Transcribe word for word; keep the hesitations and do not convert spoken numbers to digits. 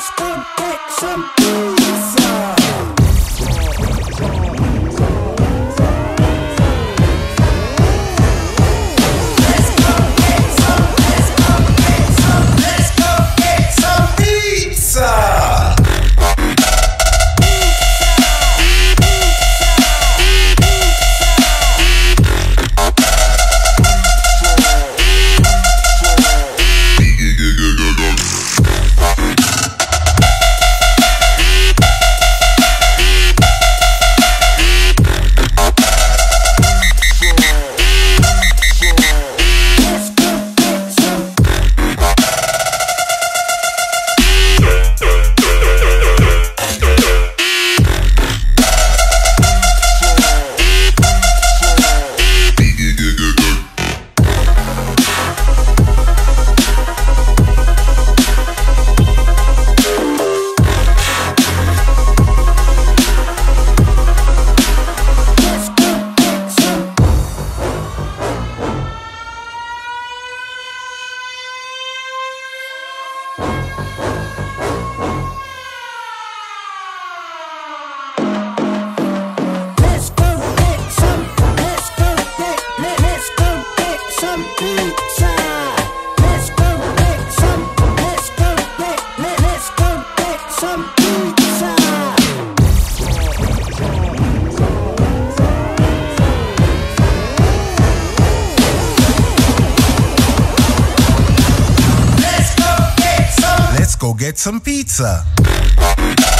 let's go get some pizza. Let's go get some, let's go get some, let's go get some pizza. Let's go get some pizza.